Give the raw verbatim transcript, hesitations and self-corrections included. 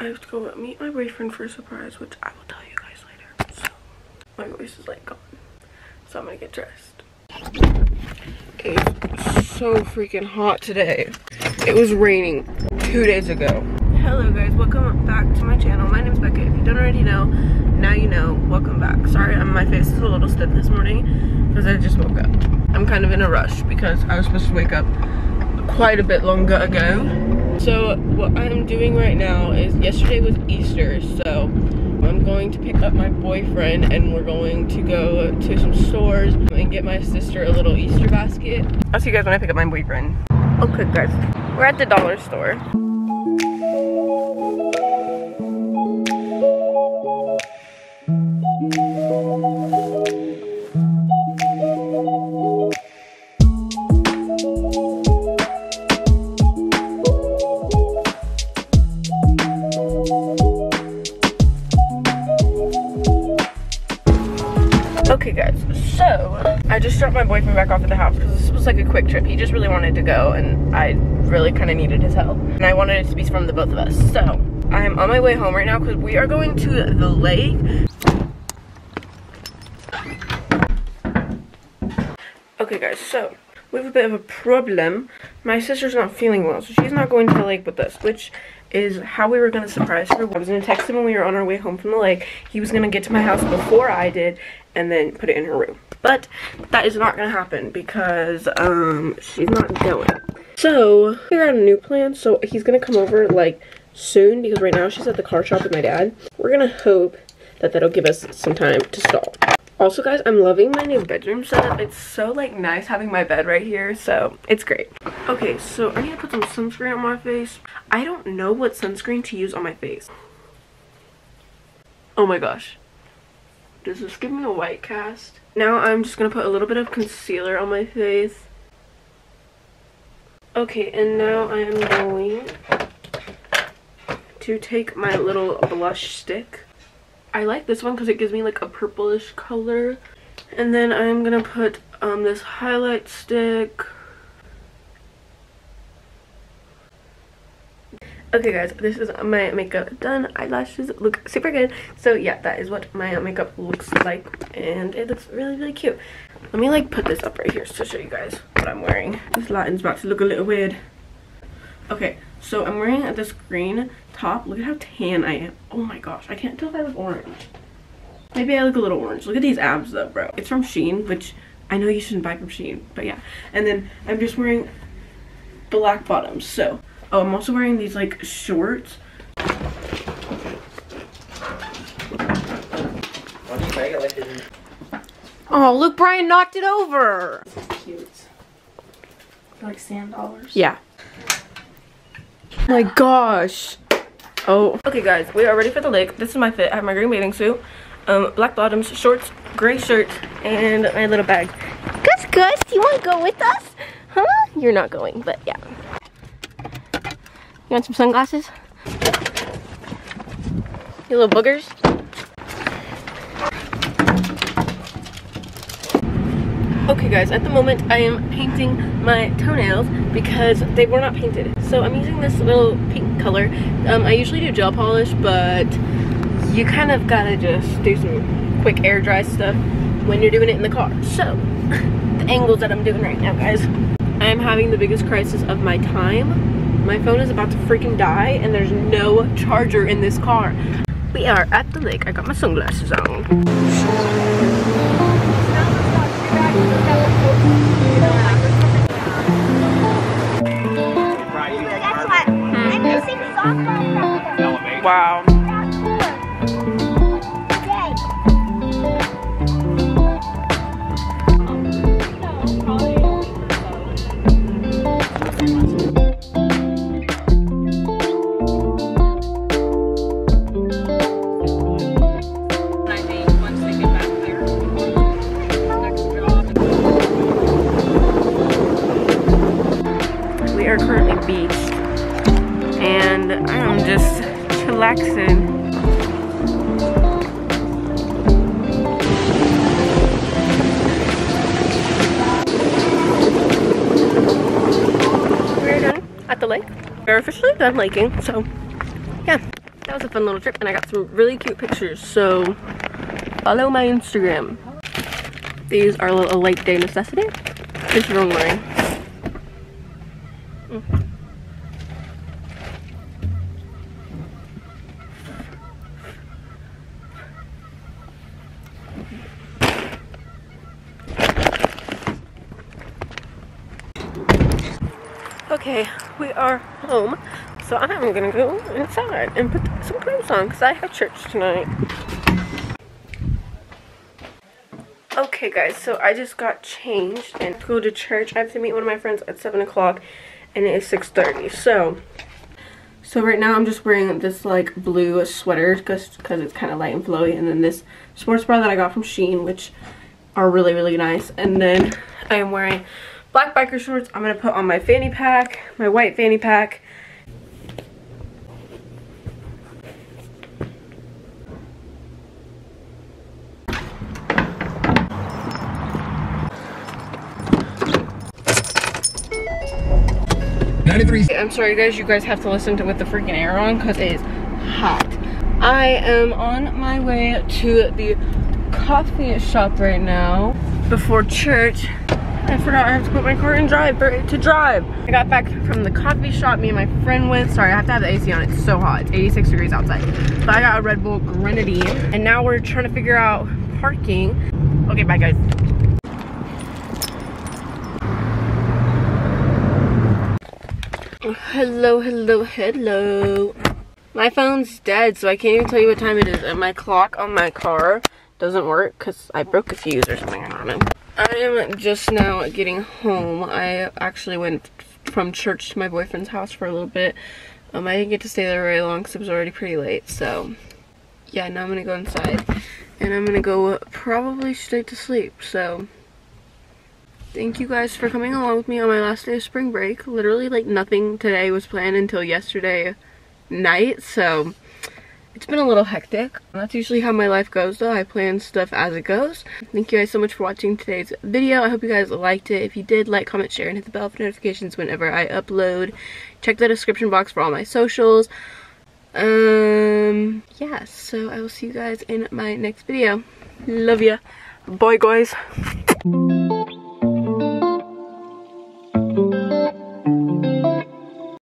I have to go meet my boyfriend for a surprise, which I will tell you guys later. So my voice is like gone, so I'm gonna get dressed. It's so freaking hot today. It was raining two days ago. Hello guys, welcome back to my channel. My name's Becca. If you don't already know, now you know. Welcome back. Sorry, um, my face is a little stiff this morning because I just woke up. I'm kind of in a rush because I was supposed to wake up quite a bit longer ago. So what I'm doing right now is, yesterday was Easter, so I'm going to pick up my boyfriend and we're going to go to some stores and get my sister a little Easter basket. I'll see you guys when I pick up my boyfriend. Okay guys, we're at the dollar store. Okay guys, so I just dropped my boyfriend back off at the house because this was like a quick trip. He just really wanted to go and I really kind of needed his help. And I wanted it to be from the both of us. So I'm on my way home right now because we are going to the lake. Okay guys, so we have a bit of a problem. My sister's not feeling well, so she's not going to the lake with us, which is how we were going to surprise her. I was going to text him when we were on our way home from the lake. He was going to get to my house before I did and then put it in her room. But that is not going to happen because um, she's not going. So, we got a new plan. So, he's going to come over like soon because right now she's at the car shop with my dad. We're going to hope that that'll give us some time to stall. Also, guys, I'm loving my new bedroom setup. It's so, like, nice having my bed right here, so it's great. Okay, so I need to put some sunscreen on my face. I don't know what sunscreen to use on my face. Oh my gosh. Does this give me a white cast? Now I'm just gonna put a little bit of concealer on my face. Okay, and now I am going to take my little blush stick. I like this one because it gives me like a purplish color. And then I'm going to put um, this highlight stick. Okay guys, this is my makeup done. Eyelashes look super good. So yeah, that is what my makeup looks like. And it looks really, really cute. Let me like put this up right here to show you guys what I'm wearing. This lighting's about to look a little weird. Okay, so I'm wearing this green top. Look at how tan I am. Oh my gosh, I can't tell if I look orange. Maybe I look a little orange. Look at these abs though, bro. It's from Shein, which I know you shouldn't buy from Shein, but yeah. And then I'm just wearing black bottoms, so. Oh, I'm also wearing these like shorts. Oh, Luke Bryan knocked it over. This is cute. They're like sand dollars. Yeah. Oh my gosh. Oh. Okay guys, we are ready for the lake. This is my fit. I have my green bathing suit, um, black bottoms, shorts, gray shirt, and my little bag. Gus, Gus, you want to go with us? Huh? You're not going, but yeah. You want some sunglasses? You little boogers? Okay guys, at the moment I am painting my toenails because they were not painted. So I'm using this little pink color. Um, I usually do gel polish, but you kind of gotta just do some quick air dry stuff when you're doing it in the car. So, the angles that I'm doing right now guys. I am having the biggest crisis of my time. My phone is about to freaking die and there's no charger in this car. We are at the lake. I got my sunglasses on. Wow. We are currently beached and I'm just chillaxing. We're done at the lake. We're officially done laking, so yeah, That was a fun little trip and I got some really cute pictures, so follow my Instagram. These are a, little, a light day necessity. Here's your own wearing. Mm. Okay, we are home, so I'm gonna go inside and put some clothes on because I have church tonight. Okay guys, so I just got changed and to go to church. I have to meet one of my friends at seven o'clock and it is six thirty. So, so right now I'm just wearing this like blue sweater because it's kind of light and flowy, and then this sports bra that I got from Shein, which are really, really nice. And then I am wearing black biker shorts. I'm going to put on my fanny pack, my white fanny pack. ninety-three. I'm sorry guys, you guys have to listen to with the freaking air on because it is hot. I am on my way to the coffee shop right now before church. I forgot I have to put my car in drive for it to drive. I got back from the coffee shop me and my friend went. Sorry, I have to have the A C on. It's so hot. It's eighty-six degrees outside. So I got a Red Bull grenadine. And now we're trying to figure out parking. Okay, bye guys. Hello, hello, hello. My phone's dead, so I can't even tell you what time it is. And my clock on my car doesn't work because I broke a fuse or something. I don't know. I am just now getting home. I actually went from church to my boyfriend's house for a little bit. Um, I didn't get to stay there very long because it was already pretty late. So, yeah, now I'm going to go inside. And I'm going to go probably straight to sleep. So, thank you guys for coming along with me on my last day of spring break. Literally, like, nothing today was planned until yesterday night. So, it's been a little hectic. That's usually how my life goes though. I plan stuff as it goes. Thank you guys so much for watching today's video. I hope you guys liked it. If you did, like, comment, share, and hit the bell for notifications whenever I upload. Check the description box for all my socials. Um, yeah, so I will see you guys in my next video. Love ya. Bye guys.